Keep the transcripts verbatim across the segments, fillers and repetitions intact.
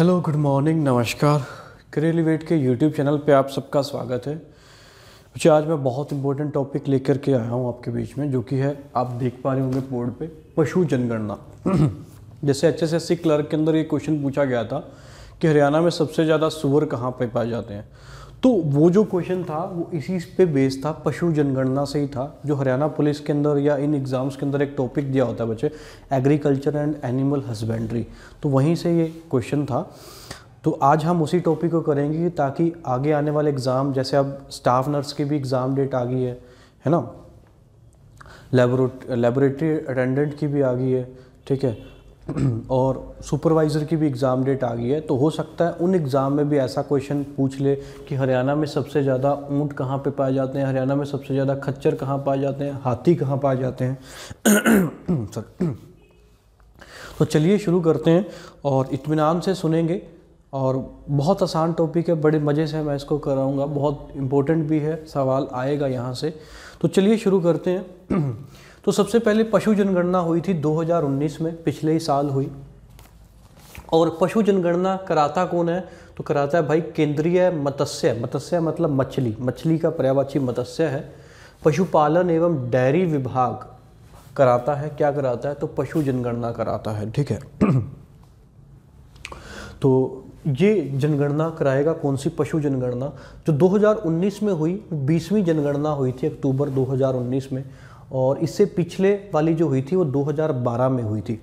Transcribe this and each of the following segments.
Hello, good morning, नमस्कार। करेलीवेट के YouTube channel पे आप सबका स्वागत है। बच्चे, आज मैं बहुत इंपॉर्टेंट टॉपिक लेकर के आया हूँ आपके बीच में, जो कि है, आप देख पा रहे होंगे बोर्ड पे, पशु जनगणना। जैसे एचएसएससी क्लर्क के अंदर ये क्वेश्चन पूछा गया था कि हरियाणा में सबसे ज़्यादा सूअर कहाँ पे पाए जाते हैं, तो वो जो क्वेश्चन था वो इसी पे बेस्ड था, पशु जनगणना से ही था, जो हरियाणा पुलिस के अंदर या इन एग्ज़ाम्स के अंदर एक टॉपिक दिया होता है बच्चे, एग्रीकल्चर एंड एनिमल हस्बेंड्री, तो वहीं से ये क्वेश्चन था। तो आज हम उसी टॉपिक को करेंगे ताकि आगे आने वाले एग्ज़ाम, जैसे अब स्टाफ नर्स की भी एग्ज़ाम डेट आ गई है है ना, लैबोरेटरी अटेंडेंट की भी आ गई है, ठीक है, और सुपरवाइजर की भी एग्ज़ाम डेट आ गई है, तो हो सकता है उन एग्ज़ाम में भी ऐसा क्वेश्चन पूछ ले कि हरियाणा में सबसे ज़्यादा ऊंट कहाँ पे पाए जाते हैं, हरियाणा में सबसे ज़्यादा खच्चर कहाँ पाए जाते हैं, हाथी कहाँ पाए जाते हैं। सर, तो चलिए शुरू करते हैं और इत्मीनान से सुनेंगे। और बहुत आसान टॉपिक है, बड़े मज़े से मैं इसको कराऊँगा, बहुत इंपॉर्टेंट भी है, सवाल आएगा यहाँ से। तो चलिए शुरू करते हैं। तो सबसे पहले पशु जनगणना हुई थी दो हज़ार उन्नीस में, पिछले ही साल हुई। और पशु जनगणना कराता कौन है, तो कराता है भाई केंद्रीय मत्स्य, मत्स्य मतलब मछली, मछली का पर्यायवाची मत्स्य है, पशुपालन एवं डेयरी विभाग कराता है। क्या कराता है, तो पशु जनगणना कराता है, ठीक है। तो ये जनगणना कराएगा कौन सी, पशु जनगणना। जो दो हज़ार उन्नीस में हुई, बीसवीं जनगणना हुई थी अक्टूबर दो हज़ार उन्नीस में, और इससे पिछले वाली जो हुई थी वो दो हज़ार बारह में हुई थी।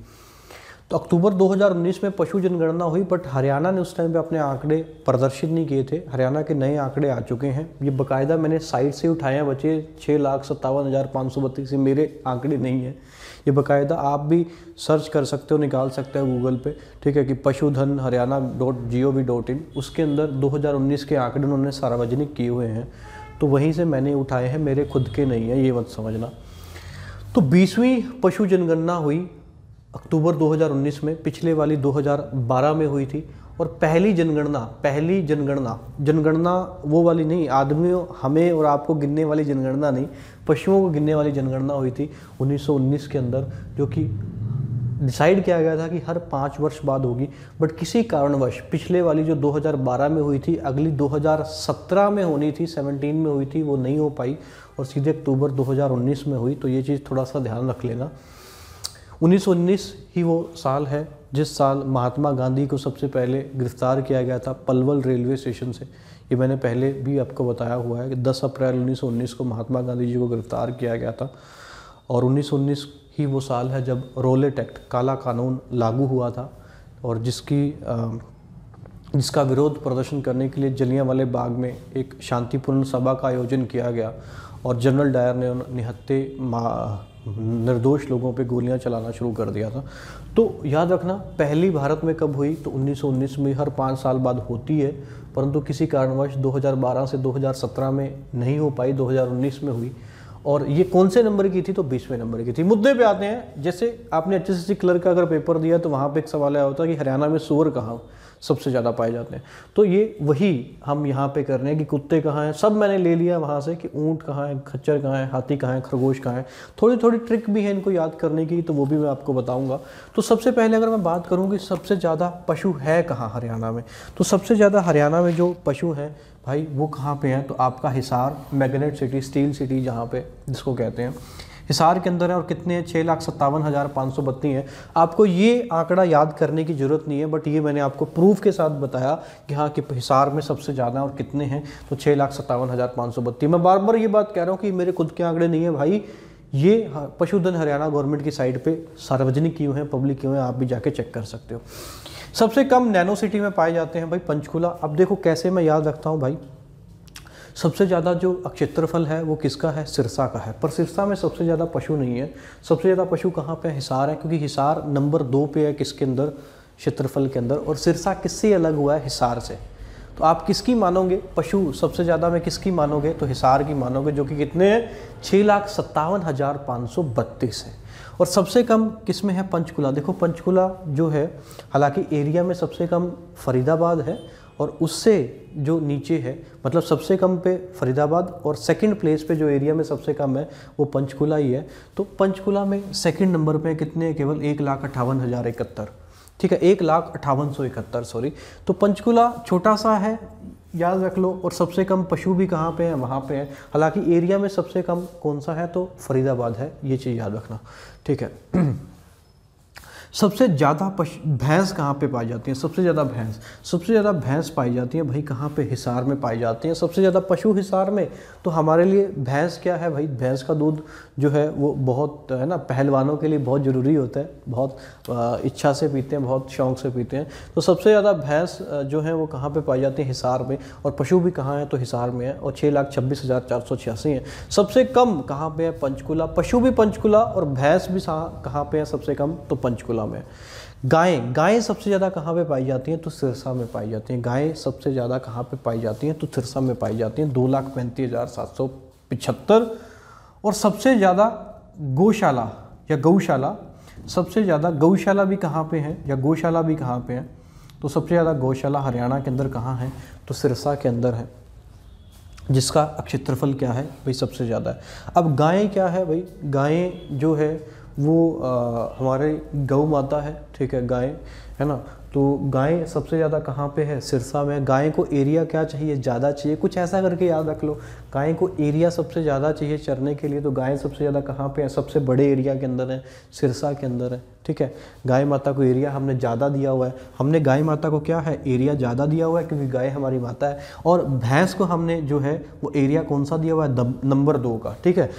तो अक्टूबर दो हज़ार उन्नीस में पशु जनगणना हुई, बट हरियाणा ने उस टाइम पे अपने आंकड़े प्रदर्शित नहीं किए थे। हरियाणा के नए आंकड़े आ चुके हैं, ये बकायदा मैंने साइट से उठाए हैं बच्चे, छः लाख सत्तावन हज़ार पाँच सौ बत्तीस मेरे आंकड़े नहीं हैं, ये बकायदा आप भी सर्च कर सकते हो, निकाल सकते हो गूगल पे, ठीक है, कि पशुधन Haryana dot G O V dot in, उसके अंदर दो हज़ार उन्नीस के आंकड़े उन्होंने सार्वजनिक किए हुए हैं, तो वहीं से मैंने उठाए हैं, मेरे खुद के नहीं हैं, ये मत समझना। तो बीसवीं पशु जनगणना हुई अक्टूबर दो हज़ार उन्नीस में, पिछले वाली दो हज़ार बारह में हुई थी। और पहली जनगणना, पहली जनगणना जनगणना वो वाली नहीं, आदमियों हमें और आपको गिनने वाली जनगणना नहीं, पशुओं को गिनने वाली जनगणना हुई थी उन्नीस सौ उन्नीस के अंदर, जो कि डिसाइड किया गया था कि हर पाँच वर्ष बाद होगी, बट किसी कारणवश पिछले वाली जो दो हज़ार बारह में हुई थी, अगली दो हज़ार सत्रह में होनी थी, सत्रह में हुई थी, वो नहीं हो पाई और सीधे अक्टूबर दो हज़ार उन्नीस में हुई। तो ये चीज़ थोड़ा सा ध्यान रख लेना। उन्नीस सौ उन्नीस ही वो साल है जिस साल महात्मा गांधी को सबसे पहले गिरफ्तार किया गया था पलवल रेलवे स्टेशन से। ये मैंने पहले भी आपको बताया हुआ है कि दस अप्रैल उन्नीस सौ उन्नीस को महात्मा गांधी जी को गिरफ्तार किया गया था। और उन्नीस सौ उन्नीस ही वो साल है जब रोलेट एक्ट, काला कानून लागू हुआ था, और जिसकी जिसका विरोध प्रदर्शन करने के लिए जलियांवाले बाग में एक शांतिपूर्ण सभा का आयोजन किया गया, और जनरल डायर ने निहत्थे निर्दोष लोगों पे गोलियां चलाना शुरू कर दिया था। तो याद रखना, पहली भारत में कब हुई, तो उन्नीस सौ उन्नीस में, हर पाँच साल बाद होती है, परंतु किसी कारणवश दो हज़ार बारह से दो हज़ार सत्रह में नहीं हो पाई, दो हज़ार उन्नीस में हुई। और ये कौन से नंबर की थी, तो बीसवें नंबर की थी। मुद्दे पे आते हैं, जैसे आपने एचएसएससी क्लर्क का अगर पेपर दिया तो वहाँ पे एक सवाल आया होता है कि हरियाणा में सूअर कहाँ सबसे ज़्यादा पाए जाते हैं, तो ये वही हम यहाँ पे कर रहे हैं कि कुत्ते कहाँ हैं, सब मैंने ले लिया वहाँ से, कि ऊँट कहाँ है, खच्चर कहाँ है, हाथी कहाँ है, खरगोश कहाँ है। थोड़ी थोड़ी ट्रिक भी है इनको याद करने की, तो वो भी मैं आपको बताऊँगा। तो सबसे पहले अगर मैं बात करूँ कि सबसे ज़्यादा पशु है कहाँ हरियाणा में, तो सबसे ज़्यादा हरियाणा में जो पशु हैं भाई वो कहाँ पे हैं, तो आपका Hisar, magnet city, steel city जहाँ पे जिसको कहते हैं, हिसार के अंदर है। और कितने हैं, छः लाख सत्तावन हज़ार पाँच सौ बत्तीस हैं। आपको ये आंकड़ा याद करने की ज़रूरत नहीं है, बट ये मैंने आपको प्रूफ के साथ बताया कि हाँ, कि हिसार में सबसे ज़्यादा, और कितने हैं, तो छः लाख सत्तावन हज़ार पाँच सौ बत्तीस। मैं बार बार ये बात कह रहा हूँ कि मेरे खुद के आंकड़े नहीं है भाई, ये पशुधन हरियाणा गवर्नमेंट की साइट पर सार्वजनिक किए हुए हैं, पब्लिक किए हुए हैं, आप भी जाके चेक कर सकते हो। सबसे कम नैनो सिटी में पाए जाते हैं भाई पंचकूला। अब देखो कैसे मैं याद रखता हूँ भाई, सबसे ज़्यादा जो क्षेत्रफल है वो किसका है, सिरसा का है, पर सिरसा में सबसे ज़्यादा पशु नहीं है। सबसे ज़्यादा पशु कहाँ पे, हिसार है, क्योंकि हिसार नंबर दो पे है किसके अंदर, क्षेत्रफल के अंदर। और सिरसा किससे अलग हुआ है, हिसार से। तो आप किसकी मानोगे, पशु सबसे ज़्यादा में किसकी मानोगे, तो हिसार की मानोगे, जो कि कितने हैं, छः लाख सत्तावन हज़ार पाँच सौ बत्तीस है। और सबसे कम किस में है, पंचकूला। देखो पंचकूला जो है, हालांकि एरिया में सबसे कम फरीदाबाद है, और उससे जो नीचे है, मतलब सबसे कम पे फरीदाबाद, और सेकंड प्लेस पे जो एरिया में सबसे कम है वो पंचकूला ही है। तो पंचकूला में सेकंड नंबर पे कितने, केवल एक लाख अट्ठावन हज़ार इकहत्तर, ठीक है, एक लाख अट्ठावन सौ इकहत्तर सॉरी। तो पंचकूला छोटा सा है याद रख लो, और सबसे कम पशु भी कहाँ पे है, वहाँ पे है। हालांकि एरिया में सबसे कम कौन सा है तो फरीदाबाद है, ये चीज़ याद रखना, ठीक है। सबसे ज़्यादा पशु भैंस कहाँ पे पाई जाती है, सबसे ज़्यादा भैंस सबसे ज़्यादा भैंस पाई जाती है भाई कहाँ पे, हिसार में पाई जाती है सबसे ज़्यादा पशु हिसार में। तो हमारे लिए भैंस क्या है भाई, भैंस का दूध जो है वो बहुत है ना, पहलवानों के लिए बहुत ज़रूरी होता है, बहुत इच्छा से पीते हैं, बहुत शौक़ से पीते हैं। तो सबसे ज़्यादा भैंस जो है वो कहाँ पर पाई जाती है, हिसार में, और पशु भी कहाँ है तो हिसार में है, और छः लाख छब्बीस हज़ार चार सौ छियासी है। सबसे कम कहाँ पर है, पंचकूला, पशु भी पंचकूला और भैंस भी कहाँ पर है सबसे कम तो पंचकूला में। गायें गायें सबसे ज़्यादा कहाँ पे पाई जाती हैं तो सिरसा में पाई जाती हैं। गायें सबसे ज़्यादा कहाँ पे पाई जाती हैं तो सिरसा में पाई जाती हैं, दो लाख पैंतीस हज़ार सात सौ पिछहत्तर। और सबसे ज़्यादा गौशाला या गौशाला सबसे ज़्यादा गौशाला भी कहाँ पे है या गौशाला भी कहाँ पे है तो सबसे ज़्यादा गौशाला हरियाणा के अंदर कहाँ है तो सिरसा के अंदर है, जिसका क्षेत्रफल क्या है भाई सबसे ज़्यादा है। अब गायें क्या है भाई, गायें जो है वो आ, हमारे गौ माता है, ठीक है, गाय है ना। तो गाय सबसे ज़्यादा कहाँ पे है, सिरसा में। गाय को एरिया क्या चाहिए, ज़्यादा चाहिए, कुछ ऐसा करके याद रख लो, गाय को एरिया सबसे ज़्यादा चाहिए चरने के लिए। तो गाय सबसे ज़्यादा कहाँ पे है, सबसे बड़े एरिया के अंदर है, सिरसा के अंदर है, ठीक है। गाय माता को एरिया हमने ज़्यादा दिया हुआ है, हमने गाय माता को क्या है एरिया ज़्यादा दिया हुआ है क्योंकि गाय हमारी माता है। और भैंस को हमने जो है वो एरिया कौन सा दिया हुआ है, नंबर दो का, ठीक है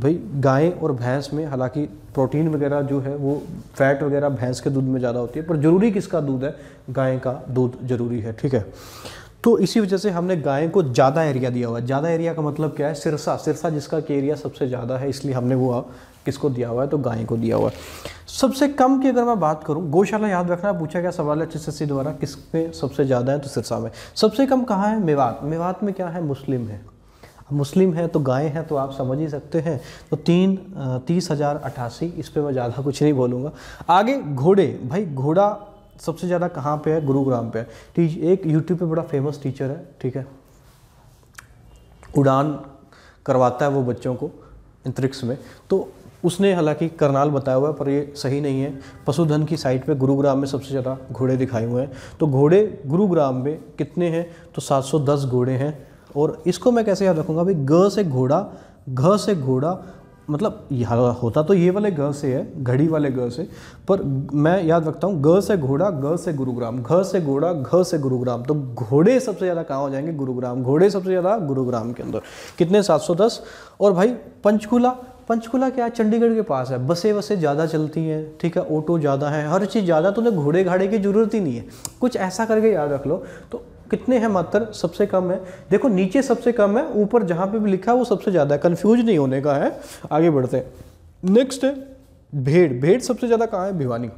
भाई। गाय और भैंस में हालांकि प्रोटीन वगैरह जो है वो फैट वगैरह भैंस के दूध में ज़्यादा होती है, पर ज़रूरी किसका दूध है, गाय का दूध ज़रूरी है, ठीक है। तो इसी वजह से हमने गाय को ज़्यादा एरिया दिया हुआ है। ज़्यादा एरिया का मतलब क्या है, सिरसा सिरसा जिसका कि एरिया सबसे ज़्यादा है, इसलिए हमने वो किसको दिया हुआ है तो गाय को दिया हुआ है। सबसे कम की अगर मैं बात करूँ, गौशाला याद रखना, पूछा गया सवाल है एचएसएससी द्वारा, किस में सबसे ज़्यादा है तो सिरसा में। सबसे कम कहाँ है, मेवात। मेवात में क्या है, मुस्लिम है, मुस्लिम है तो गाय है, तो आप समझ ही सकते हैं। तो तीन तीस हज़ार अट्ठासी, इस पर मैं ज़्यादा कुछ नहीं बोलूँगा। आगे घोड़े, भाई घोड़ा सबसे ज़्यादा कहाँ पे है, गुरुग्राम पे है। टीच एक यूट्यूब पे बड़ा फेमस टीचर है, ठीक है, उड़ान करवाता है वो बच्चों को अंतरिक्ष में। तो उसने हालांकि करनाल बताया हुआ है पर ये सही नहीं है। पशुधन की साइट पे गुरुग्राम में सबसे ज़्यादा घोड़े दिखाए हुए हैं। तो घोड़े गुरुग्राम में कितने हैं तो सात सौ दस घोड़े हैं। और इसको मैं कैसे याद रखूँगा भाई, ग से घोड़ा, घ से घोड़ा, मतलब यहाँ होता तो ये वाले ग से है, घड़ी वाले ग से, पर मैं याद रखता हूँ ग से घोड़ा, ग से गुरुग्राम, घ से घोड़ा, घ से गुरुग्राम। तो घोड़े सबसे ज़्यादा कहाँ हो जाएंगे, गुरुग्राम। घोड़े सबसे ज़्यादा गुरुग्राम के अंदर कितने, सात सौ दस। और भाई पंचकूला, पंचकूला क्या है, चंडीगढ़ के पास है, बसें बसें ज़्यादा चलती हैं, ठीक है, ऑटो ज़्यादा है, हर चीज़ ज़्यादा, तो उन्हें घोड़े घाड़े की ज़रूरत ही नहीं है। कुछ ऐसा करके याद रख लो। तो कितने हैं, मात्र सबसे कम है, देखो नीचे सबसे कम है, ऊपर जहाँ पे भी लिखा है वो सबसे ज़्यादा है, कन्फ्यूज नहीं होने का है। आगे बढ़ते हैं, नेक्स्ट है भेड़। भेड़ सबसे ज़्यादा कहाँ है, भिवानी।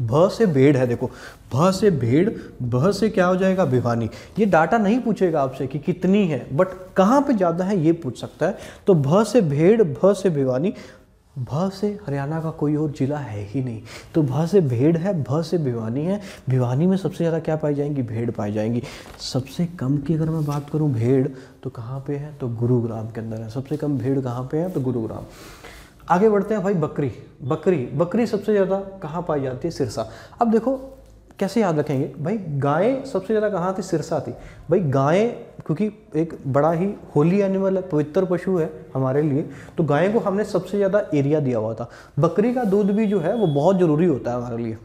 भ से भेड़ है, देखो भ से भेड़, भ से क्या हो जाएगा, भिवानी। ये डाटा नहीं पूछेगा आपसे कि कितनी है, बट कहाँ पे ज़्यादा है ये पूछ सकता है। तो भ से भेड़, भ से भिवानी, भ से हरियाणा का कोई और जिला है ही नहीं, तो भ से भेड़ है, भ से भिवानी है। भिवानी में सबसे ज़्यादा क्या पाई जाएंगी, भेड़ पाई जाएंगी। सबसे कम की अगर मैं बात करूं भेड़ तो कहाँ पे है तो गुरुग्राम के अंदर है, सबसे कम भेड़ कहाँ पे है तो गुरुग्राम। आगे बढ़ते हैं भाई, बकरी बकरी बकरी सबसे ज़्यादा कहाँ पाई जाती है, सिरसा। अब देखो कैसे याद रखेंगे भाई, गाय सबसे ज़्यादा कहाँ थी, सिरसा थी भाई। गाय क्योंकि एक बड़ा ही होली एनिमल है, पवित्र पशु है हमारे लिए, तो गाय को हमने सबसे ज़्यादा एरिया दिया हुआ था। बकरी का दूध भी जो है वो बहुत ज़रूरी होता है हमारे लिए,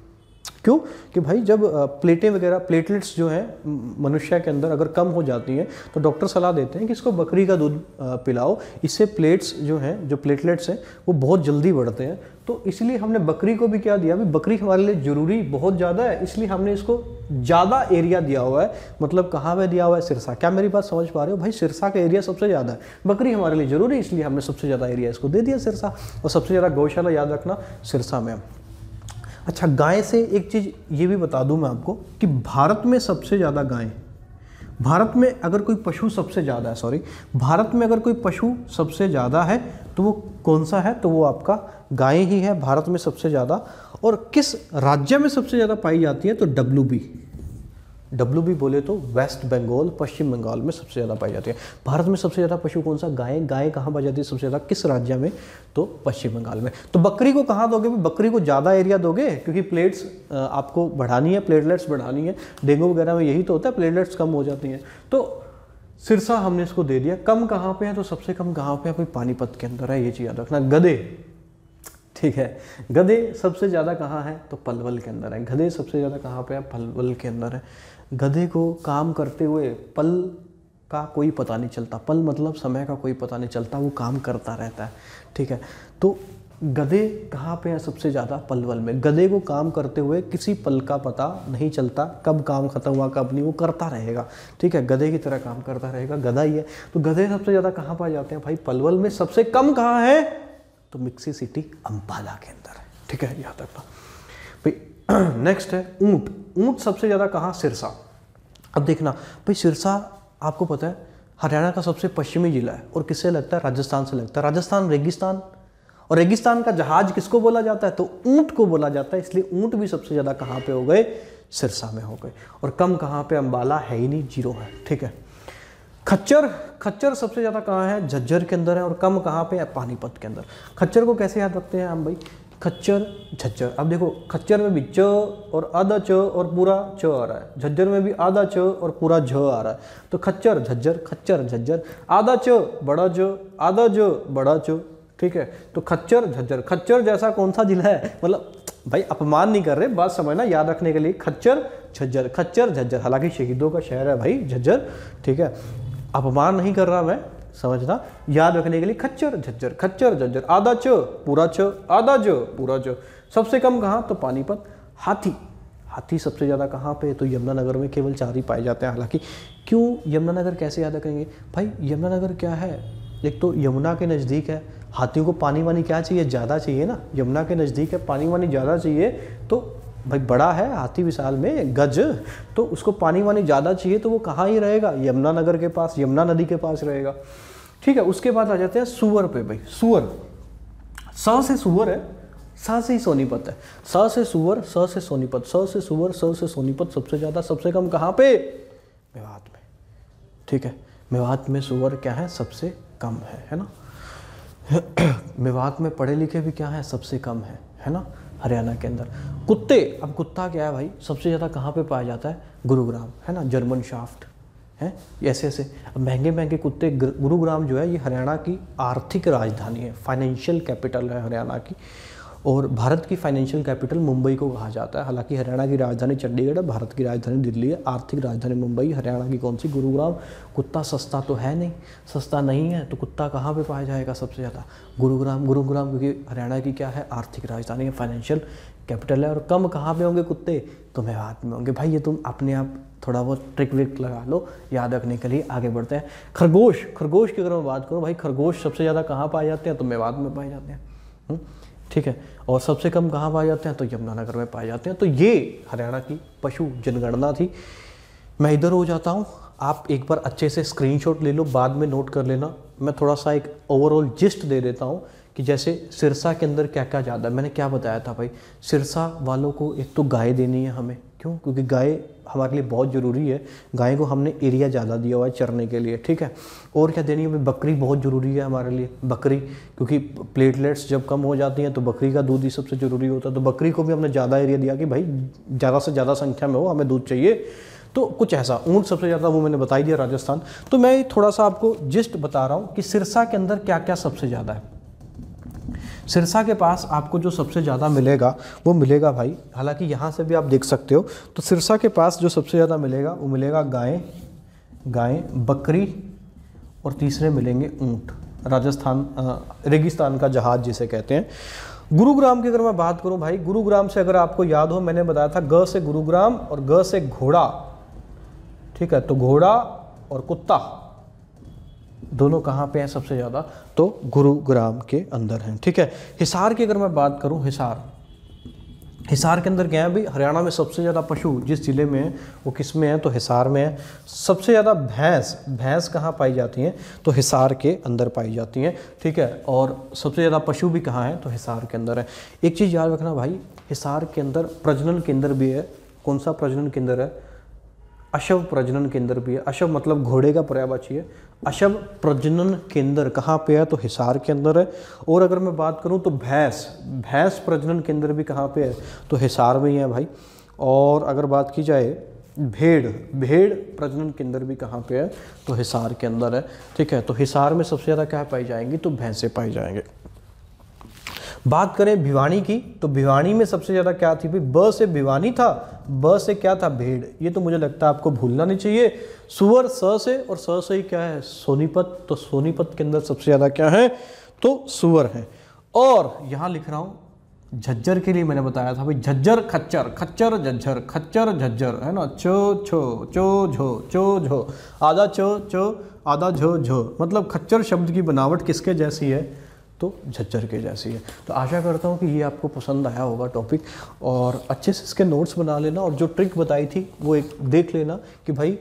क्यों कि भाई जब प्लेटें वगैरह प्लेटलेट्स जो हैं मनुष्य के अंदर अगर कम हो जाती हैं तो डॉक्टर सलाह देते हैं कि इसको बकरी का दूध पिलाओ, इससे प्लेट्स जो हैं जो प्लेटलेट्स हैं वो बहुत जल्दी बढ़ते हैं। तो इसलिए हमने बकरी को भी क्या दिया, भी बकरी हमारे लिए ज़रूरी बहुत ज़्यादा है, इसलिए हमने इसको ज़्यादा एरिया दिया हुआ है। मतलब कहाँ पे दिया हुआ है, सिरसा। क्या मेरी बात समझ पा रहे हो भाई, सिरसा का एरिया सबसे ज़्यादा है, बकरी हमारे लिए ज़रूरी, इसलिए हमने सबसे ज़्यादा एरिया इसको दे दिया, सिरसा। और सबसे ज़्यादा गौशाला याद रखना सिरसा में। अच्छा, गाय से एक चीज़ ये भी बता दूं मैं आपको कि भारत में सबसे ज़्यादा गाय, भारत में अगर कोई पशु सबसे ज़्यादा है सॉरी भारत में अगर कोई पशु सबसे ज़्यादा है तो वो कौन सा है, तो वो आपका गाय ही है, भारत में सबसे ज़्यादा। और किस राज्य में सबसे ज़्यादा पाई जाती है तो डब्ल्यू बी डब्ल्यू बी बोले तो वेस्ट बंगाल, पश्चिम बंगाल में सबसे ज़्यादा पाई जाती है। भारत में सबसे ज़्यादा पशु कौन सा? गायें। गायें कहाँ पाई जाती है सबसे ज़्यादा? किस राज्य में? तो पश्चिम बंगाल में। तो बकरी को कहाँ दोगे? बकरी को ज़्यादा एरिया दोगे क्योंकि प्लेट्स आपको बढ़ानी है, प्लेटलेट्स बढ़ानी है। डेंगू वगैरह में यही तो होता है, प्लेटलेट्स कम हो जाती हैं। तो सिरसा हमने इसको दे दिया। कम कहाँ पे है? तो सबसे कम कहाँ पे है? कोई पानीपत के अंदर है, ये चीज़ याद रखना। गधे, ठीक है, गधे सबसे ज़्यादा कहाँ है? तो पलवल के अंदर है। गधे सबसे ज़्यादा कहाँ पे है? पलवल के अंदर है। गधे को काम करते हुए पल का कोई पता नहीं चलता, पल मतलब समय का कोई पता नहीं चलता, वो काम करता रहता है, ठीक है। तो गधे कहाँ पे है सबसे ज़्यादा? पलवल में। गधे को काम करते हुए किसी पल का पता नहीं चलता, कब काम खत्म हुआ कब नहीं, वो करता रहेगा, ठीक है, गधे की तरह काम करता रहेगा, गधा ही है। तो गधे सबसे ज़्यादा कहाँ पाए जाते हैं भाई? पलवल में। सबसे कम कहाँ है? तो मिक्सी सिटी अंबाला के अंदर है, ठीक है, याद रखना भाई। नेक्स्ट है ऊँट। ऊँट सबसे ज़्यादा कहाँ? सिरसा। अब देखना भाई, सिरसा आपको पता है हरियाणा का सबसे पश्चिमी जिला है और किससे लगता है? राजस्थान से लगता है। राजस्थान रेगिस्तान, और रेगिस्तान का जहाज किसको बोला जाता है? तो ऊंट को बोला जाता है, इसलिए ऊंट भी सबसे ज़्यादा कहाँ पे हो गए? सिरसा में हो गए। और कम कहाँ पे? अंबाला है ही नहीं, जीरो है, ठीक है। खच्चर, खच्चर सबसे ज़्यादा कहाँ है? झज्जर के अंदर है। और कम कहाँ पे? पानीपत के अंदर। खच्चर को कैसे याद रखते हैं हम भाई? खच्चर, झज्जर। अब देखो खच्चर में भी च और आधा च और पूरा च आ रहा है, झज्जर में भी आधा च और पूरा झ आ रहा है। तो खच्चर झज्जर, खच्चर झज्जर, आधा च बड़ा च, आधा च बड़ा च, ठीक है। तो खच्चर झज्जर। खच्चर जैसा कौन सा जिला है? मतलब भाई अपमान नहीं कर रहे, बात समझना, याद रखने के लिए। खच्चर झज्जर, खच्चर झज्जर, हालांकि शहीदों का शहर है भाई झज्जर, ठीक है, अपमान नहीं कर रहा मैं, समझना, याद रखने के लिए। खच्चर झज्जर, खच्चर झज्जर, आधा च पूरा च, आधा च पूरा च। सबसे कम कहाँ? तो पानीपत। हाथी, हाथी सबसे ज़्यादा कहाँ पे? तो यमुनानगर में केवल चार ही पाए जाते हैं। हालांकि क्यों यमुनानगर, कैसे याद रखेंगे भाई? यमुनानगर क्या है? एक तो यमुना के नज़दीक है, हाथियों को पानी वानी क्या चाहिए? ज़्यादा चाहिए ना, यमुना के नज़दीक है, पानी वानी ज़्यादा चाहिए। तो भाई बड़ा है हाथी विशाल में, गज, तो उसको पानी वानी ज़्यादा चाहिए, तो वो कहाँ ही रहेगा? यमुनानगर के पास, यमुना नदी के पास रहेगा, ठीक है। उसके बाद आ जाते हैं सुअर पे भाई। सुअर, स से सुअर है, स से ही सोनीपत है, स से सुअर, स से सोनीपत, स से सुअर, स से सोनीपत। सबसे ज़्यादा, सबसे कम कहाँ पे? मेवात में, ठीक है। मेवात में सुअर क्या है? सबसे कम है, है ना। मेवात में पढ़े लिखे भी क्या है? सबसे कम है, है ना, हरियाणा के अंदर। कुत्ते, अब कुत्ता क्या है भाई? सबसे ज़्यादा कहाँ पे पाया जाता है? गुरुग्राम, है ना, जर्मन शाफ्ट है, ऐसे ऐसे। अब महंगे महंगे कुत्ते, गुरुग्राम जो है ये हरियाणा की आर्थिक राजधानी है, फाइनेंशियल कैपिटल है हरियाणा की, और भारत की फाइनेंशियल कैपिटल मुंबई को कहा जाता है। हालांकि हरियाणा की राजधानी चंडीगढ़ है, भारत की राजधानी दिल्ली है, आर्थिक राजधानी मुंबई, हरियाणा की कौन सी? गुरुग्राम। कुत्ता सस्ता तो है नहीं, सस्ता नहीं है, तो कुत्ता कहाँ पे पाया जाएगा सबसे ज़्यादा? गुरुग्राम। गुरुग्राम क्योंकि हरियाणा की क्या है? आर्थिक राजधानी है, फाइनेंशियल कैपिटल है। और कम कहाँ पर होंगे कुत्ते? तो मेवात में होंगे भाई। ये तुम अपने आप थोड़ा बहुत ट्रिक विक लगा लो, याद रखने के लिए। आगे बढ़ते हैं। खरगोश, खरगोश की अगर मैं बात करूँ भाई, खरगोश सबसे ज़्यादा कहाँ पाए जाते हैं? तो मेवात में पाए जाते हैं, ठीक है। और सबसे कम कहाँ पाए जाते हैं? तो यमुनानगर में पाए जाते हैं। तो ये हरियाणा की पशु जनगणना थी। मैं इधर हो जाता हूँ, आप एक बार अच्छे से स्क्रीनशॉट ले लो, बाद में नोट कर लेना। मैं थोड़ा सा एक ओवरऑल जिस्ट दे देता हूँ कि जैसे सिरसा के अंदर क्या क्या ज़्यादा। मैंने क्या बताया था भाई? सिरसा वालों को एक तो गाय देनी है हमें, क्यों? क्योंकि गाय हमारे लिए बहुत ज़रूरी है, गाय को हमने एरिया ज़्यादा दिया हुआ है चरने के लिए, ठीक है। और क्या देनी है भाई? बकरी बहुत ज़रूरी है हमारे लिए, बकरी, क्योंकि प्लेटलेट्स जब कम हो जाती हैं तो बकरी का दूध ही सबसे ज़रूरी होता है। तो बकरी को भी हमने ज़्यादा एरिया दिया कि भाई ज़्यादा से ज़्यादा संख्या में हो, हमें दूध चाहिए, तो कुछ ऐसा। ऊँट सबसे ज़्यादा, वो मैंने बता ही दिया, राजस्थान। तो मैं थोड़ा सा आपको जिस्ट बता रहा हूँ कि सिरसा के अंदर क्या क्या सबसे ज़्यादा है। सिरसा के पास आपको जो सबसे ज़्यादा मिलेगा वो मिलेगा भाई, हालांकि यहाँ से भी आप देख सकते हो, तो सिरसा के पास जो सबसे ज़्यादा मिलेगा वो मिलेगा गाय, गाय बकरी, और तीसरे मिलेंगे ऊँट, राजस्थान, रेगिस्तान का जहाज जिसे कहते हैं। गुरुग्राम की अगर मैं बात करूँ भाई, गुरुग्राम से अगर आपको याद हो, मैंने बताया था ग से गुरुग्राम और ग से घोड़ा, ठीक है। तो घोड़ा और कुत्ता दोनों कहाँ पे हैं सबसे ज़्यादा? तो गुरुग्राम के अंदर हैं, ठीक है। हिसार की अगर मैं बात करूँ, हिसार, हिसार के अंदर क्या है भाई? हरियाणा में सबसे ज़्यादा पशु जिस ज़िले में है वो किस में है? तो हिसार में है। सबसे ज़्यादा भैंस, भैंस कहाँ पाई जाती हैं? तो हिसार के अंदर पाई जाती हैं, ठीक है। और सबसे ज़्यादा पशु भी कहाँ हैं? तो हिसार के अंदर है। एक चीज़ याद रखना भाई, हिसार के अंदर प्रजनन केंद्र भी है। कौन सा प्रजनन केंद्र है? अशव प्रजनन केंद्र भी है। अशव मतलब घोड़े का पर्यायवाची है। अशव प्रजनन केंद्र कहाँ पे है? तो हिसार के अंदर है। और अगर मैं बात करूँ तो भैंस भैंस प्रजनन केंद्र भी कहाँ पे है? तो हिसार में ही है भाई। और अगर बात की जाए भेड़ भेड़ प्रजनन केंद्र भी कहाँ पे है? तो हिसार के अंदर है। ठीक है, तो हिसार में सबसे ज़्यादा क्या पाई जाएंगी? तो भैंसें पाई जाएंगे। बात करें भिवानी की, तो भिवानी में सबसे ज़्यादा क्या थी भाई? ब से भिवानी था, ब से क्या था? भेड़। ये तो मुझे लगता है आपको भूलना नहीं चाहिए। सुअर स से, और स से ही क्या है? सोनीपत। तो सोनीपत के अंदर सबसे ज़्यादा क्या है? तो सुअर है। और यहाँ लिख रहा हूँ झज्जर के लिए मैंने बताया था भाई, झज्जर खच्चर खच्चर झज्जर खच्चर झज्जर है ना। चो छो चो झो चो झो आधा चो चो आधा झो झो, मतलब खच्चर शब्द की बनावट किसके जैसी है? तो झज्जर के जैसी है। तो आशा करता हूँ कि ये आपको पसंद आया होगा टॉपिक, और अच्छे से इसके नोट्स बना लेना। और जो ट्रिक बताई थी वो एक देख लेना कि भाई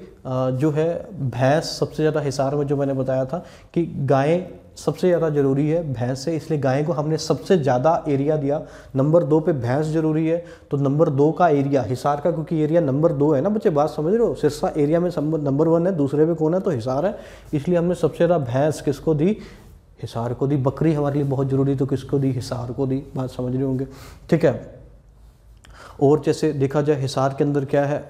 जो है भैंस सबसे ज़्यादा हिसार में, जो मैंने बताया था कि गायें सबसे ज़्यादा ज़रूरी है भैंस से, इसलिए गाय को हमने सबसे ज़्यादा एरिया दिया। नंबर दो पे भैंस ज़रूरी है, तो नंबर दो का एरिया हिसार का, क्योंकि एरिया नंबर दो है ना बच्चे, बात समझ रहे हो। सिरसा एरिया में नंबर वन है, दूसरे पे कौन है? तो हिसार है। इसलिए हमने सबसे ज़्यादा भैंस किसको दी? हिसार को दी। बकरी हमारे लिए बहुत ज़रूरी, तो किसको दी? हिसार को दी। बात समझ रहे होंगे, ठीक है। और जैसे देखा जाए हिसार के अंदर क्या है,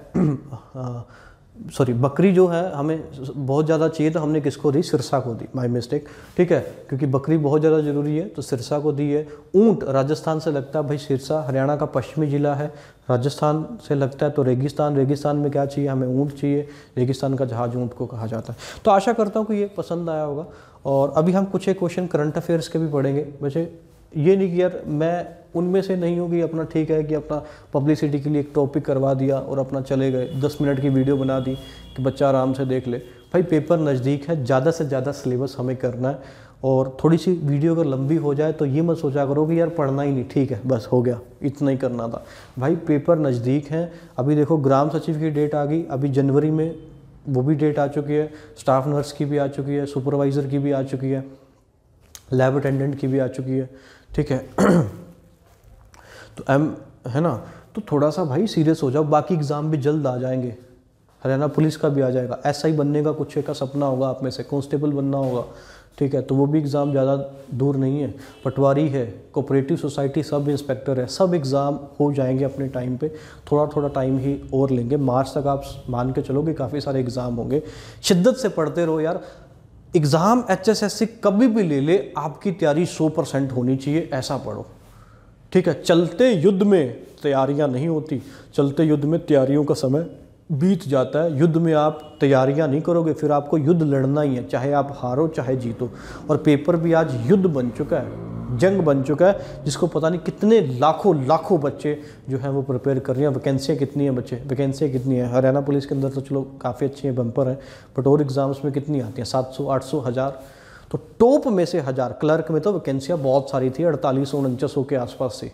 सॉरी बकरी जो है हमें बहुत ज़्यादा चाहिए, तो हमने किसको दी? सिरसा को दी, माय मिस्टेक। ठीक है, क्योंकि बकरी बहुत ज़्यादा ज़रूरी है तो सिरसा को दी है। ऊंट राजस्थान से लगता है भाई, सिरसा हरियाणा का पश्चिमी जिला है, राजस्थान से लगता है तो रेगिस्तान। रेगिस्तान में क्या चाहिए? हमें ऊँट चाहिए। रेगिस्तान का जहाज ऊँट को कहा जाता है। तो आशा करता हूँ कि ये पसंद आया होगा। और अभी हम कुछ एक क्वेश्चन करंट अफेयर्स के भी पढ़ेंगे वैसे। ये नहीं कि यार मैं उनमें से नहीं होगी अपना, ठीक है कि अपना पब्लिसिटी के लिए एक टॉपिक करवा दिया और अपना चले गए, दस मिनट की वीडियो बना दी कि बच्चा आराम से देख ले। भाई पेपर नज़दीक है, ज़्यादा से ज़्यादा सिलेबस हमें करना है। और थोड़ी सी वीडियो अगर लंबी हो जाए तो ये मत सोचा करो कि यार पढ़ना ही नहीं, ठीक है बस हो गया, इतना ही करना था। भाई पेपर नज़दीक है। अभी देखो ग्राम सचिव की डेट आ गई, अभी जनवरी में वो भी डेट आ चुकी है, स्टाफ नर्स की भी आ चुकी है, सुपरवाइज़र की भी आ चुकी है, लैब अटेंडेंट की भी आ चुकी है, ठीक है। तो एम है ना, तो थोड़ा सा भाई सीरियस हो जाओ। बाकी एग्ज़ाम भी जल्द आ जाएंगे, हरियाणा पुलिस का भी आ जाएगा। एसआई बनने का कुछ एक का सपना होगा आप में से, कांस्टेबल बनना होगा, ठीक है। तो वो भी एग्ज़ाम ज़्यादा दूर नहीं है। पटवारी है, कोऑपरेटिव सोसाइटी सब इंस्पेक्टर है, सब एग्ज़ाम हो जाएंगे अपने टाइम पे। थोड़ा थोड़ा टाइम ही और लेंगे, मार्च तक आप मान के चलोगे काफ़ी सारे एग्ज़ाम होंगे। शिद्दत से पढ़ते रहो यार। एग्ज़ाम एचएसएससी कभी भी ले ले, आपकी तैयारी सौ परसेंट होनी चाहिए, ऐसा पढ़ो, ठीक है। चलते युद्ध में तैयारियां नहीं होती, चलते युद्ध में तैयारियों का समय बीत जाता है। युद्ध में आप तैयारियां नहीं करोगे, फिर आपको युद्ध लड़ना ही है, चाहे आप हारो चाहे जीतो। और पेपर भी आज युद्ध बन चुका है, जंग बन चुका है, जिसको पता नहीं कितने लाखों लाखों बच्चे जो हैं वो प्रिपेयर कर रहे हैं। वैकेंसियाँ कितनी हैं बच्चे, वैकेंसियाँ कितनी हैं? हरियाणा पुलिस के अंदर तो चलो काफ़ी अच्छी हैं, बम्पर हैं, बट और एग्ज़ाम्स में कितनी आती हैं? सात सौ आठ सौ हज़ार, तो टॉप में से हज़ार। क्लर्क में तो वैकेंसियाँ बहुत सारी थी, अड़तालीस सौ उनचास सौ के आसपास थी,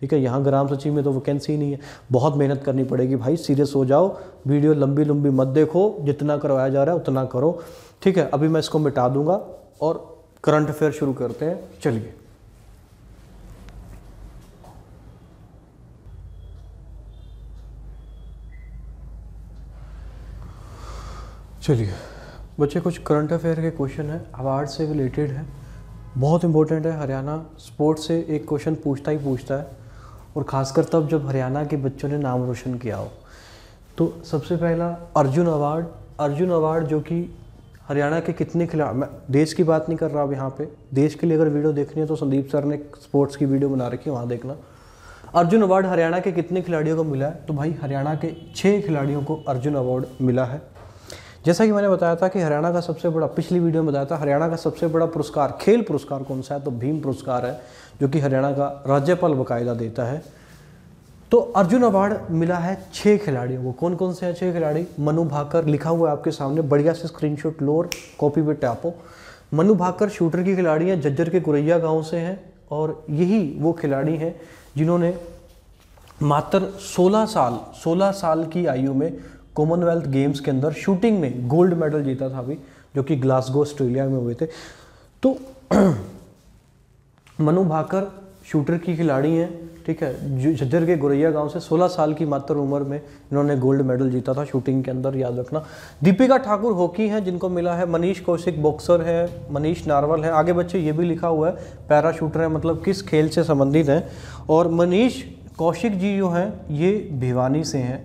ठीक है। यहाँ ग्राम सचिव में तो वैकेंसी ही नहीं है। बहुत मेहनत करनी पड़ेगी भाई, सीरियस हो जाओ। वीडियो लंबी लंबी मत देखो, जितना करवाया जा रहा है उतना करो, ठीक है। अभी मैं इसको मिटा दूंगा और करंट अफेयर शुरू करते हैं, चलिए। चलिए बच्चे, कुछ करंट अफेयर के क्वेश्चन हैं, अवार्ड से रिलेटेड है, बहुत इंपॉर्टेंट है। हरियाणा स्पोर्ट्स से एक क्वेश्चन पूछता ही पूछता है, और ख़ासकर तब जब हरियाणा के बच्चों ने नाम रोशन किया हो। तो सबसे पहला अर्जुन अवार्ड, अर्जुन अवार्ड जो कि हरियाणा के कितने खिलाड़ी, मैं देश की बात नहीं कर रहा अब यहाँ पे, देश के लिए अगर वीडियो देखनी है तो संदीप सर ने स्पोर्ट्स की वीडियो बना रखी है, वहाँ देखना। अर्जुन अवार्ड हरियाणा के कितने खिलाड़ियों को मिला है? तो भाई हरियाणा के छः खिलाड़ियों को अर्जुन अवार्ड मिला है। जैसा कि मैंने बताया था कि हरियाणा का सबसे बड़ा, पिछली वीडियो में बताया था, हरियाणा का सबसे बड़ा पुरस्कार खेल पुरस्कार कौन सा है? तो भीम पुरस्कार है, जो कि हरियाणा का राज्यपाल बाकायदा देता है। तो अर्जुन अवार्ड मिला है छः खिलाड़ियों को। कौन कौन से हैं छः खिलाड़ी? मनु भाकर लिखा हुआ है आपके सामने, बढ़िया से स्क्रीनशॉट लो और कॉपी पे टापो। मनु भाकर शूटर की खिलाड़ी हैं, झज्जर के कुरैया गाँव से हैं, और यही वो खिलाड़ी हैं जिन्होंने मात्र सोलह साल सोलह साल की आयु में कॉमनवेल्थ गेम्स के अंदर शूटिंग में गोल्ड मेडल जीता था अभी, जो कि ग्लासगो ऑस्ट्रेलिया में हुए थे। तो मनु भाकर शूटर की खिलाड़ी हैं, ठीक है। झज्जर के गुरैया गांव से सोलह साल की मात्र उम्र में इन्होंने गोल्ड मेडल जीता था शूटिंग के अंदर, याद रखना। दीपिका ठाकुर हॉकी हैं जिनको मिला है, मनीष कौशिक बॉक्सर है, मनीष नारवल है, आगे बच्चे ये भी लिखा हुआ है पैरा शूटर है, मतलब किस खेल से संबंधित हैं। और मनीष कौशिक जी जो हैं ये भिवानी से हैं,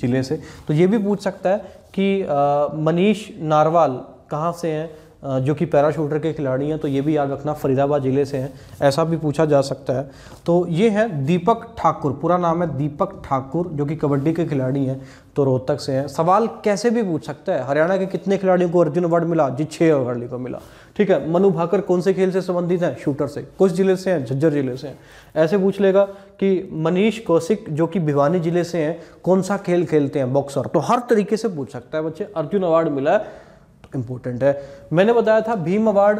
जिले से, तो ये भी पूछ सकता है कि मनीष नारवाल कहाँ से हैं जो कि पैराशूटर के खिलाड़ी हैं, तो ये भी याद रखना फरीदाबाद ज़िले से हैं, ऐसा भी पूछा जा सकता है। तो ये हैं दीपक ठाकुर, पूरा नाम है दीपक ठाकुर, जो कि कबड्डी के खिलाड़ी हैं, तो रोहतक से हैं। सवाल कैसे भी पूछ सकता है, हरियाणा के कितने खिलाड़ियों को अर्जुन अवार्ड मिला, जी छः अवार्ड को मिला, ठीक है। मनु भाकर कौन से खेल से संबंधित हैं, शूटर से, कुछ जिले से हैं, झज्जर जिले से हैं। ऐसे पूछ लेगा कि मनीष कौशिक जो कि भिवानी जिले से हैं कौन सा खेल खेलते हैं, बॉक्सर, तो हर तरीके से पूछ सकता है बच्चे। अर्जुन अवार्ड मिला है, इम्पोर्टेंट है। मैंने बताया था भीम अवार्ड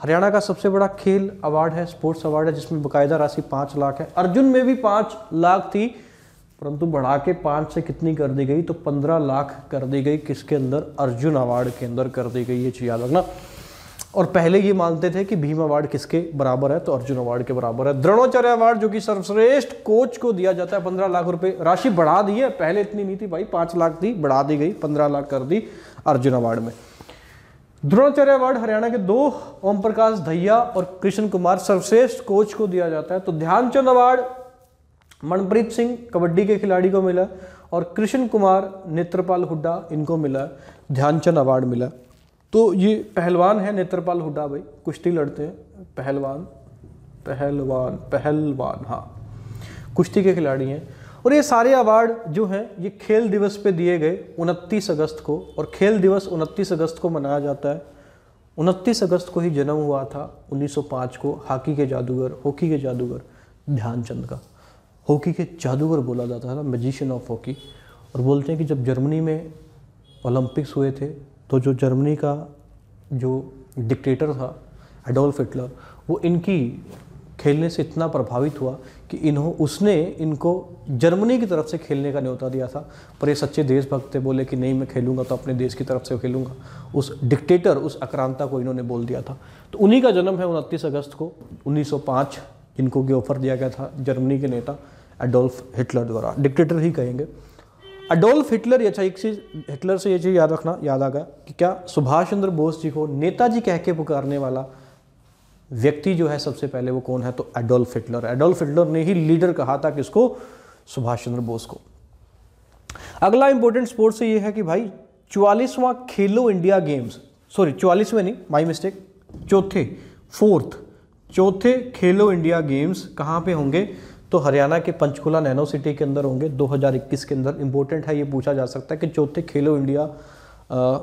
हरियाणा का सबसे बड़ा खेल अवार्ड है, स्पोर्ट्स अवार्ड है, जिसमें बकायदा राशि पाँच लाख है। अर्जुन में भी पाँच लाख थी, परंतु बढ़ा के पाँच से कितनी कर दी गई, तो पंद्रह लाख कर दी गई, किसके अंदर, अर्जुन अवार्ड के अंदर कर दी गई, ये चीज़ याद रखना। और पहले ये मानते थे कि भीम अवार्ड किसके बराबर है, तो अर्जुन अवार्ड के बराबर है। द्रोणाचार्य अवार्ड जो कि सर्वश्रेष्ठ कोच को दिया जाता है, पंद्रह लाख रुपए राशि बढ़ा दी है, पहले इतनी नहीं थी भाई, पाँच लाख थी, बढ़ा दी गई, पंद्रह लाख कर दी अर्जुन अवार्ड में। द्रोणाचार्य अवार्ड हरियाणा के दो ओम प्रकाश धैया और कृष्ण कुमार सर्वश्रेष्ठ कोच को दिया जाता है। तो ध्यानचंद अवार्ड मनप्रीत सिंह कबड्डी के खिलाड़ी को मिला और कृष्ण कुमार, नेत्रपाल हुड्डा, इनको मिला ध्यानचंद अवार्ड मिला। तो ये पहलवान है नेत्रपाल हुड्डा भाई, कुश्ती लड़ते हैं, पहलवान पहलवान पहलवान हाँ, कुश्ती के खिलाड़ी हैं। और ये सारे अवार्ड जो हैं ये खेल दिवस पे दिए गए उनतीस अगस्त को, और खेल दिवस उनतीस अगस्त को मनाया जाता है। उनतीस अगस्त को ही जन्म हुआ था उन्नीस सौ पाँच को हॉकी के जादूगर, हॉकी के जादूगर ध्यानचंद का, हॉकी के जादूगर बोला जाता था, मैजिशियन ऑफ हॉकी। और बोलते हैं कि जब जर्मनी में ओलंपिक्स हुए थे तो जो जर्मनी का जो डिक्टेटर था एडोल्फ हिटलर, वो इनकी खेलने से इतना प्रभावित हुआ कि इन्हों उसने इनको जर्मनी की तरफ से खेलने का न्योता दिया था। पर ये सच्चे देशभक्त थे, बोले कि नहीं मैं खेलूंगा तो अपने देश की तरफ से खेलूंगा। उस डिक्टेटर, उस अक्रांता को इन्होंने बोल दिया था। तो उन्हीं का जन्म है उनतीस अगस्त को उन्नीस सौ पाँच, इनको ये ऑफर दिया गया था जर्मनी के नेता एडोल्फ हिटलर द्वारा, डिक्टेटर ही कहेंगे एडोल्फ हिटलर। अच्छा एक चीज़ हिटलर से ये चीज़ याद रखना, याद आ गया कि क्या सुभाष चंद्र बोस जी को नेताजी कह के पुकारने वाला व्यक्ति जो है सबसे पहले वो कौन है, तो एडोल्फ हिटलर। एडोल्फ हिटलर ने ही लीडर कहा था किसको, सुभाष चंद्र बोस को। अगला इंपॉर्टेंट स्पोर्ट से ये है कि भाई चौवालीसवां खेलो इंडिया गेम्स, सॉरी चौवालीसवें नहीं, माई मिस्टेक, चौथे फोर्थ चौथे खेलो इंडिया गेम्स कहाँ पे होंगे, तो हरियाणा के पंचकूला नैनो सिटी के अंदर होंगे दो हज़ार इक्कीस के अंदर। इंपॉर्टेंट है, ये पूछा जा सकता है कि चौथे खेलो इंडिया आ,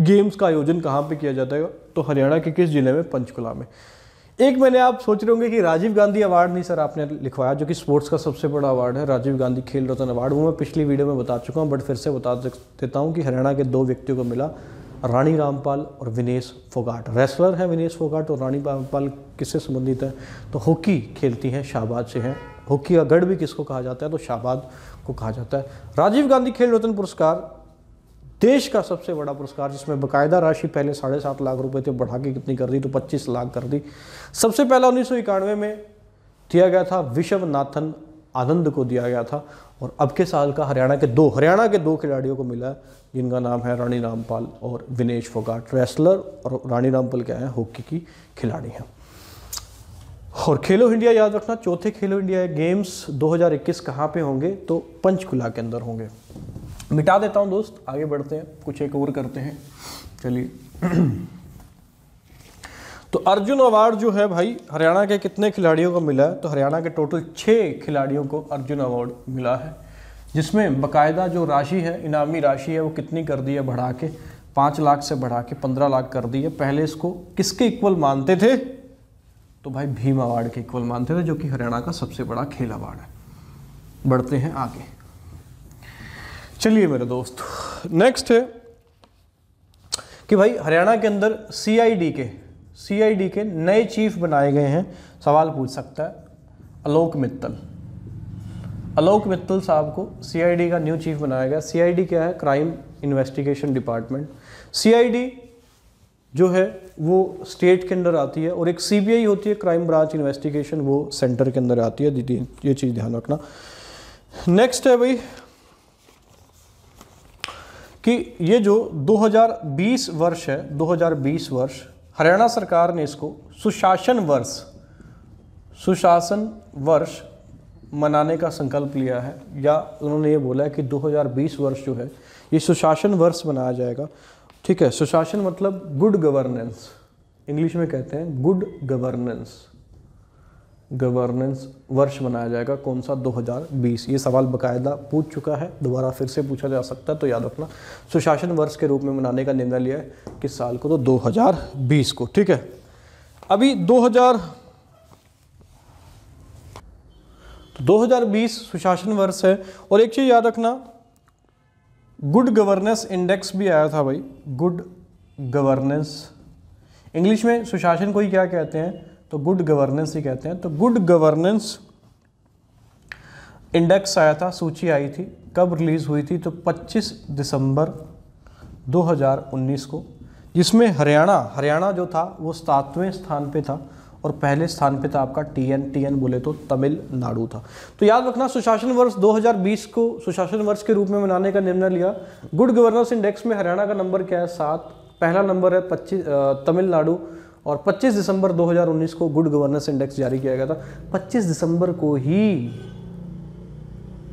गेम्स का आयोजन कहाँ पे किया जाता है, तो हरियाणा के किस जिले में, पंचकूला में। एक मैंने आप सोच रहे होंगे कि राजीव गांधी अवार्ड नहीं सर आपने लिखवाया, जो कि स्पोर्ट्स का सबसे बड़ा अवार्ड है, राजीव गांधी खेल रत्न अवार्ड, वो मैं पिछली वीडियो में बता चुका हूँ, बट फिर से बता देता हूँ कि हरियाणा के दो व्यक्तियों को मिला, रानी रामपाल और विनेश फोगाट। रेसलर हैं विनेश फोगाट और रानी रामपाल किससे संबंधित है, तो हॉकी खेलती हैं, शाहबाद से हैं। हॉकी का गढ़ भी किसको कहा जाता है, तो शाहबाद को कहा जाता है। राजीव गांधी खेल रत्न पुरस्कार देश का सबसे बड़ा पुरस्कार, जिसमें बकायदा राशि पहले साढ़े सात लाख रुपए थे, बढ़ा के कितनी कर दी, तो पच्चीस लाख कर दी। सबसे पहला उन्नीस सौ इक्यानवे में दिया गया था, विश्वनाथन आनंद को दिया गया था। और अब के साल का हरियाणा के दो हरियाणा के दो खिलाड़ियों को मिला है, जिनका नाम है रानी रामपाल और विनेश फोगाट, रेसलर, और रानी रामपाल क्या है, हॉकी की खिलाड़ी हैं। और खेलो इंडिया याद रखना, चौथे खेलो इंडिया गेम्स दो हज़ार इक्कीस कहाँ पे होंगे, तो पंचकूला के अंदर होंगे। मिटा देता हूँ दोस्त, आगे बढ़ते हैं, कुछ एक और करते हैं, चलिए। तो अर्जुन अवार्ड जो है भाई हरियाणा के कितने खिलाड़ियों को मिला है, तो हरियाणा के टोटल छः खिलाड़ियों को अर्जुन अवार्ड मिला है, जिसमें बकायदा जो राशि है, इनामी राशि है, वो कितनी कर दी है, बढ़ा के पाँच लाख से बढ़ा के पंद्रह लाख कर दी है। पहले इसको किसके इक्वल मानते थे, तो भाई भीम अवार्ड के इक्वल मानते थे, जो कि हरियाणा का सबसे बड़ा खेल अवार्ड है। बढ़ते हैं आगे, चलिए मेरे दोस्त। नेक्स्ट है कि भाई हरियाणा के अंदर सीआईडी के सीआईडी के नए चीफ बनाए गए हैं, सवाल पूछ सकता है आलोक मित्तल। आलोक मित्तल साहब को सीआईडी का न्यू चीफ बनाया गया। सीआईडी क्या है, क्राइम इन्वेस्टिगेशन डिपार्टमेंट। सीआईडी जो है वो स्टेट के अंदर आती है और एक सीबीआई होती है, क्राइम ब्रांच इन्वेस्टिगेशन, वो सेंटर के अंदर आती है दीदी, ये चीज़ ध्यान रखना। नेक्स्ट है भाई कि ये जो दो हज़ार बीस वर्ष है, दो हज़ार बीस वर्ष हरियाणा सरकार ने इसको सुशासन वर्ष, सुशासन वर्ष मनाने का संकल्प लिया है, या उन्होंने ये बोला है कि दो हज़ार बीस वर्ष जो है ये सुशासन वर्ष मनाया जाएगा। ठीक है, सुशासन मतलब गुड गवर्नेंस, इंग्लिश में कहते हैं गुड गवर्नेंस, गवर्नेंस वर्ष मनाया जाएगा। कौन सा? दो हज़ार बीस। ये सवाल बकायदा पूछ चुका है, दोबारा फिर से पूछा जा सकता है, तो याद रखना सुशासन वर्ष के रूप में मनाने का निर्णय लिया है किस साल को? तो दो हज़ार बीस को। ठीक है, अभी दो हज़ार बीस सुशासन वर्ष है। और एक चीज़ याद रखना, गुड गवर्नेंस इंडेक्स भी आया था भाई, गुड गवर्नेंस, इंग्लिश में सुशासन को ही क्या कहते हैं? तो गुड गवर्नेंस ही कहते हैं। तो गुड गवर्नेंस इंडेक्स आया था, सूची आई थी, कब रिलीज़ हुई थी? तो पच्चीस दिसंबर दो हज़ार उन्नीस को, जिसमें हरियाणा हरियाणा जो था वो सातवें स्थान पे था और पहले स्थान पे था आपका टीएन, टीएन बोले तो तमिलनाडु था। तो याद रखना सुशासन वर्ष दो हज़ार बीस को सुशासन वर्ष के रूप में मनाने का निर्णय लिया। गुड गवर्नेंस इंडेक्स में हरियाणा का नंबर क्या है? सात, पहला नंबर है पच्चीस तमिलनाडु, और पच्चीस दिसंबर दो हज़ार उन्नीस को गुड गवर्नेंस इंडेक्स जारी किया गया था। पच्चीस दिसंबर को ही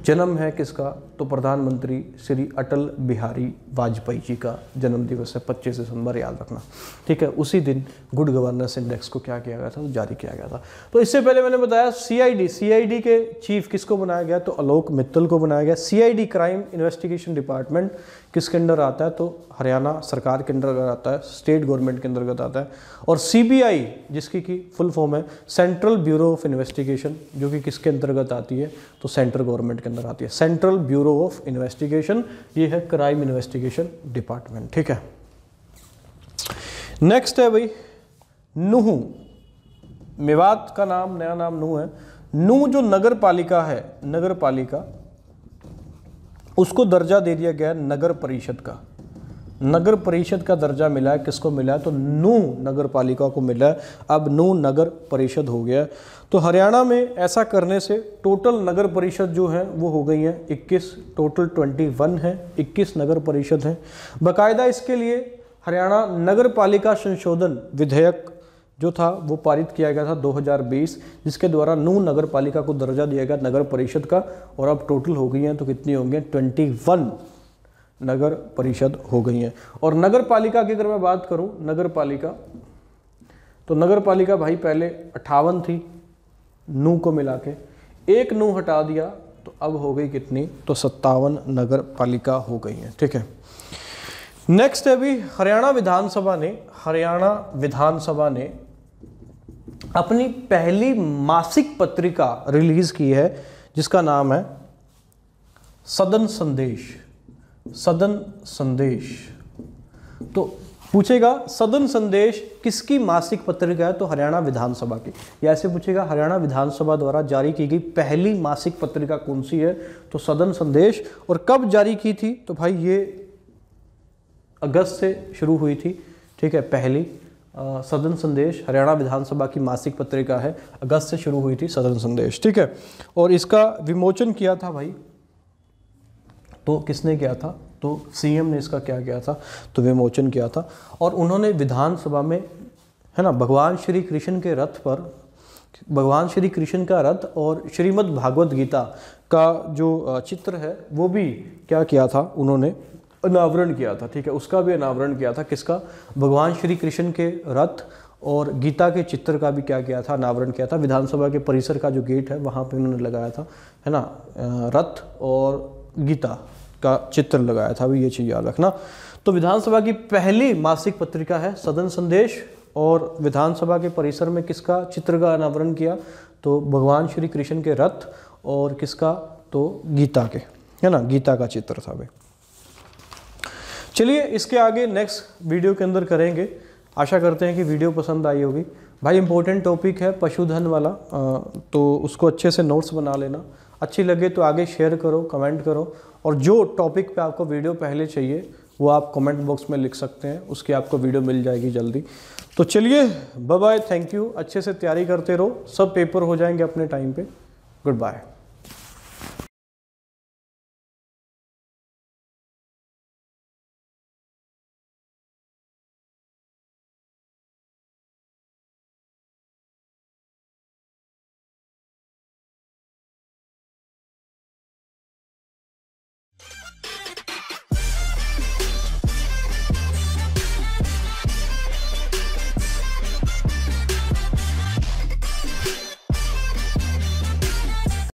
जन्म है किसका? तो प्रधानमंत्री श्री अटल बिहारी वाजपेयी जी का जन्म दिवस है, पच्चीस दिसंबर, याद रखना। ठीक है, उसी दिन गुड गवर्नेंस इंडेक्स को क्या किया गया था? तो जारी किया गया था। तो इससे पहले मैंने बताया सीआईडी, सीआईडी के चीफ किसको बनाया गया? तो आलोक मित्तल को बनाया गया। सीआईडी क्राइम इन्वेस्टिगेशन डिपार्टमेंट किसके अंडर आता है? तो हरियाणा सरकार के अंडर आता है, स्टेट गवर्नमेंट के अंतर्गत आता है। और सीबीआई, जिसकी की फुल फॉर्म है सेंट्रल ब्यूरो ऑफ इन्वेस्टिगेशन, जो कि किसके अंतर्गत आती है? तो सेंट्रल गवर्नमेंट के अंदर आती है, सेंट्रल ब्यूरो ऑफ इन्वेस्टिगेशन, ये है क्राइम इन्वेस्टिगेशन डिपार्टमेंट। ठीक है, नेक्स्ट है भाई नूह, मेवात का नाम, नया नाम नूह है। नूह जो नगर पालिका है, नगर पालिका, उसको दर्जा दे दिया गया नगर परिषद का, नगर परिषद का दर्जा मिला है। किसको मिला है? तो नूह नगर पालिका को मिला है, अब नूह नगर परिषद हो गया है। तो हरियाणा में ऐसा करने से टोटल नगर परिषद जो है वो हो गई है इक्कीस, टोटल इक्कीस है, इक्कीस नगर परिषद हैं। बाकायदा इसके लिए हरियाणा नगर पालिका संशोधन विधेयक जो था वो पारित किया गया था दो हज़ार बीस, जिसके द्वारा नूह नगर पालिका को दर्जा दिया गया नगर परिषद का, और अब टोटल हो गई हैं तो कितनी होंगे? इक्कीस नगर परिषद हो गई हैं। और नगर पालिका की अगर मैं बात करूं, नगर पालिका, तो नगर पालिका भाई पहले अट्ठावन थी, नूह को मिला के एक नूह हटा दिया तो अब हो गई कितनी? तो सत्तावन नगर पालिका हो गई हैं। ठीक है, नेक्स्ट है भी हरियाणा विधानसभा ने, हरियाणा विधानसभा ने अपनी पहली मासिक पत्रिका रिलीज की है, जिसका नाम है सदन संदेश, सदन संदेश। तो पूछेगा सदन संदेश किसकी मासिक पत्रिका है? तो हरियाणा विधानसभा की, या ऐसे पूछेगा हरियाणा विधानसभा द्वारा जारी की गई पहली मासिक पत्रिका कौन सी है? तो सदन संदेश। और कब जारी की थी? तो भाई ये अगस्त से शुरू हुई थी। ठीक है, पहली आ, सदन संदेश हरियाणा विधानसभा की मासिक पत्रिका है, अगस्त से शुरू हुई थी सदन संदेश। ठीक है, और इसका विमोचन किया था भाई, तो किसने किया था? तो सीएम ने इसका क्या किया था? तो विमोचन किया था। और उन्होंने विधानसभा में है ना भगवान श्री कृष्ण के रथ पर, भगवान श्री कृष्ण का रथ और श्रीमद् भागवत गीता का जो चित्र है वो भी क्या किया था? उन्होंने अनावरण किया था। ठीक है, उसका भी अनावरण किया था। किसका? भगवान श्री कृष्ण के रथ और गीता के चित्र का भी क्या किया था? अनावरण किया था। विधानसभा के परिसर का जो गेट है वहाँ पर उन्होंने लगाया था है ना रथ और गीता का चित्र लगाया था। भी ये चीज़ याद रखना। तो विधानसभा की पहली मासिक पत्रिका है सदन संदेश, और विधानसभा के परिसर में किसका चित्र का अनावरण किया? तो भगवान श्री कृष्ण के रथ और किसका? तो गीता के, है ना, गीता का चित्र था भाई। चलिए इसके आगे नेक्स्ट वीडियो के अंदर करेंगे। आशा करते हैं कि वीडियो पसंद आई होगी भाई। इंपॉर्टेंट टॉपिक है पशुधन वाला, तो उसको अच्छे से नोट्स बना लेना। अच्छी लगे तो आगे शेयर करो, कमेंट करो, और जो टॉपिक पे आपको वीडियो पहले चाहिए वो आप कमेंट बॉक्स में लिख सकते हैं, उसकी आपको वीडियो मिल जाएगी जल्दी। तो चलिए बाय बाय, थैंक यू, अच्छे से तैयारी करते रहो, सब पेपर हो जाएंगे अपने टाइम पे, गुड बाय।